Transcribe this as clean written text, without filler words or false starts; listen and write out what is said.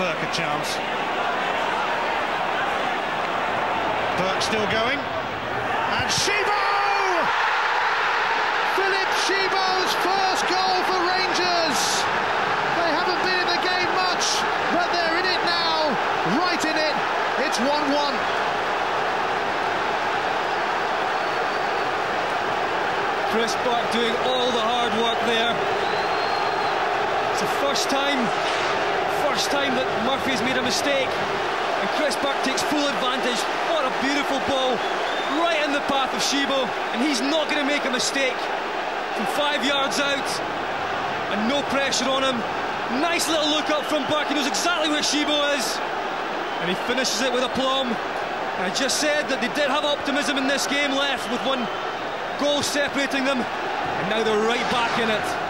Burke a chance. Burke still going. And Šebo! Filip Šebo's first goal for Rangers. They haven't been in the game much, but they're in it now. Right in it. It's 1-1. Chris Buck doing all the hard work there. It's the first time that Murphy's made a mistake. And Chris Buck takes full advantage. What a beautiful ball, right in the path of Šebo. And he's not going to make a mistake. From 5 yards out, and no pressure on him. Nice little look up from Buck. He knows exactly where Šebo is. And he finishes it with aplomb. And I just said that they did have optimism in this game left, with one goal separating them, and now they're right back in it.